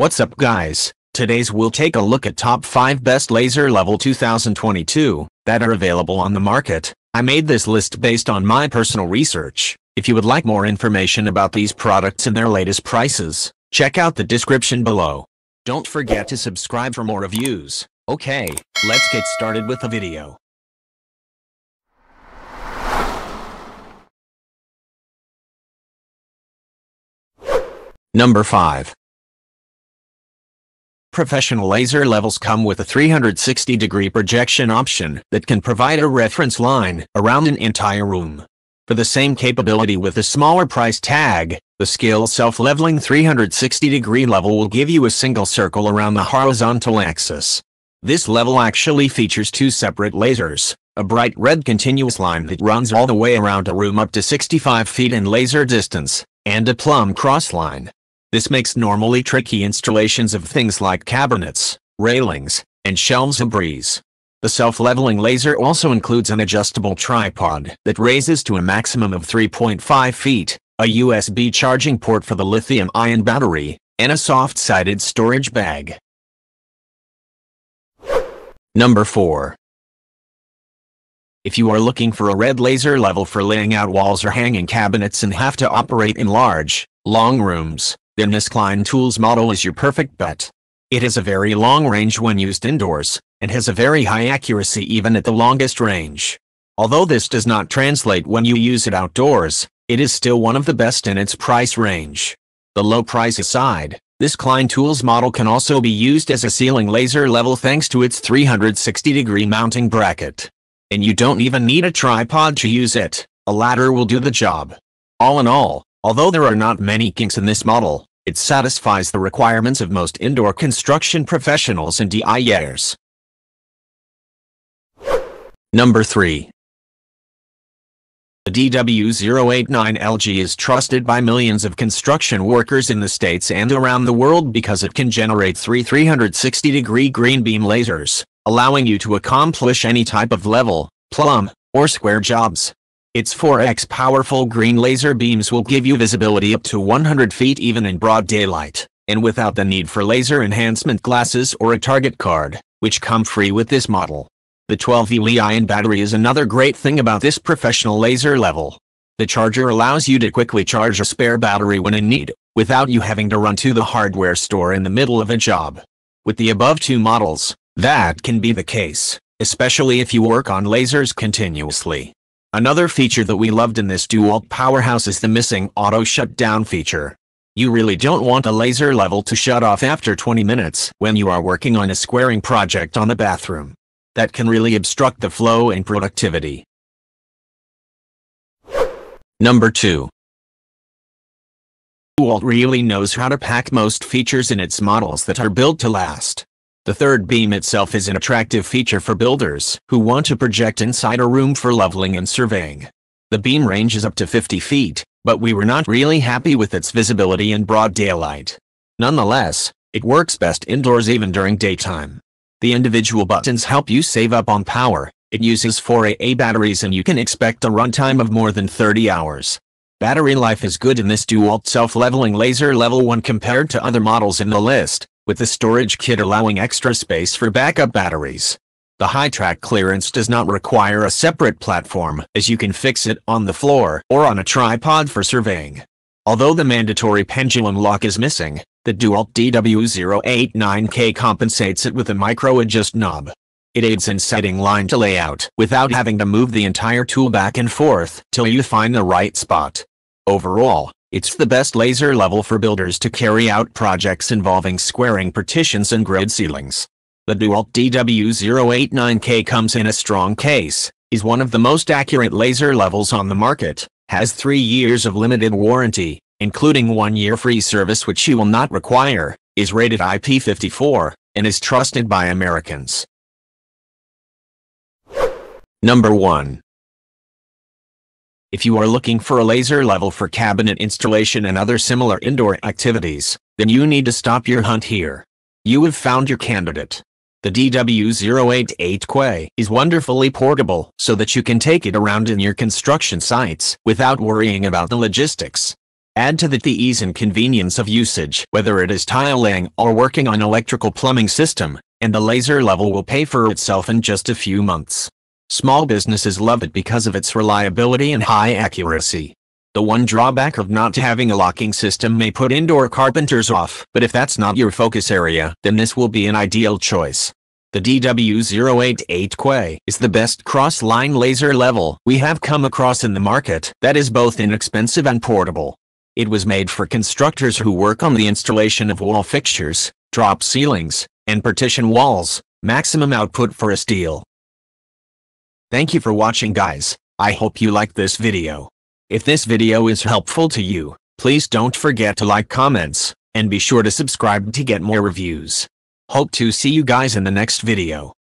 What's up guys, today's we'll take a look at top 5 best laser level 2022 that are available on the market. I made this list based on my personal research. If you would like more information about these products and their latest prices, check out the description below. Don't forget to subscribe for more reviews. Okay, let's get started with the video. Number 5. Professional laser levels come with a 360-degree projection option that can provide a reference line around an entire room. For the same capability with a smaller price tag, the Skil self-leveling 360-degree level will give you a single circle around the horizontal axis. This level actually features two separate lasers, a bright red continuous line that runs all the way around a room up to 65 feet in laser distance, and a plumb cross line. This makes normally tricky installations of things like cabinets, railings, and shelves a breeze. The self-leveling laser also includes an adjustable tripod that raises to a maximum of 3.5 feet, a USB charging port for the lithium-ion battery, and a soft-sided storage bag. Number 4. If you are looking for a red laser level for laying out walls or hanging cabinets and have to operate in large, long rooms, then this Klein Tools model is your perfect bet. It has a very long range when used indoors, and has a very high accuracy even at the longest range. Although this does not translate when you use it outdoors, it is still one of the best in its price range. The low price aside, this Klein Tools model can also be used as a ceiling laser level thanks to its 360-degree mounting bracket. And you don't even need a tripod to use it, a ladder will do the job. All in all, although there are not many kinks in this model, it satisfies the requirements of most indoor construction professionals and DIYers. Number 3. The DW089LG is trusted by millions of construction workers in the States and around the world because it can generate three 360-degree green beam lasers, allowing you to accomplish any type of level, plumb, or square jobs. Its 4x powerful green laser beams will give you visibility up to 100 feet even in broad daylight, and without the need for laser enhancement glasses or a target card, which come free with this model. The 12V Li-ion battery is another great thing about this professional laser level. The charger allows you to quickly charge a spare battery when in need, without you having to run to the hardware store in the middle of a job. With the above two models, that can be the case, especially if you work on lasers continuously. Another feature that we loved in this Dewalt powerhouse is the missing auto shutdown feature. You really don't want a laser level to shut off after 20 minutes when you are working on a squaring project on a bathroom. That can really obstruct the flow and productivity. Number 2. Dewalt really knows how to pack most features in its models that are built to last. The third beam itself is an attractive feature for builders who want to project inside a room for leveling and surveying. The beam range is up to 50 feet, but we were not really happy with its visibility in broad daylight. Nonetheless, it works best indoors even during daytime. The individual buttons help you save up on power, it uses 4AA batteries and you can expect a runtime of more than 30 hours. Battery life is good in this Dewalt self-leveling laser level when compared to other models in the list, with the storage kit allowing extra space for backup batteries. The high track clearance does not require a separate platform, as you can fix it on the floor or on a tripod for surveying. Although the mandatory pendulum lock is missing, the Dewalt DW089K compensates it with a micro-adjust knob. It aids in setting line to layout without having to move the entire tool back and forth till you find the right spot. Overall, it's the best laser level for builders to carry out projects involving squaring partitions and grid ceilings. The Dewalt DW089K comes in a strong case, is one of the most accurate laser levels on the market, has 3 years of limited warranty, including 1 year free service which you will not require, is rated IP54, and is trusted by Americans. Number 1. If you are looking for a laser level for cabinet installation and other similar indoor activities, then you need to stop your hunt here. You have found your candidate. The DW088QA is wonderfully portable so that you can take it around in your construction sites without worrying about the logistics. Add to that the ease and convenience of usage, whether it is tile laying or working on electrical plumbing system, and the laser level will pay for itself in just a few months. Small businesses love it because of its reliability and high accuracy. The one drawback of not having a locking system may put indoor carpenters off, but if that's not your focus area, then this will be an ideal choice. The DW088QA is the best cross-line laser level we have come across in the market that is both inexpensive and portable. It was made for constructors who work on the installation of wall fixtures, drop ceilings, and partition walls. Maximum output for a steel. Thank you for watching, guys. I hope you liked this video. If this video is helpful to you, please don't forget to like, comments, and be sure to subscribe to get more reviews. Hope to see you guys in the next video.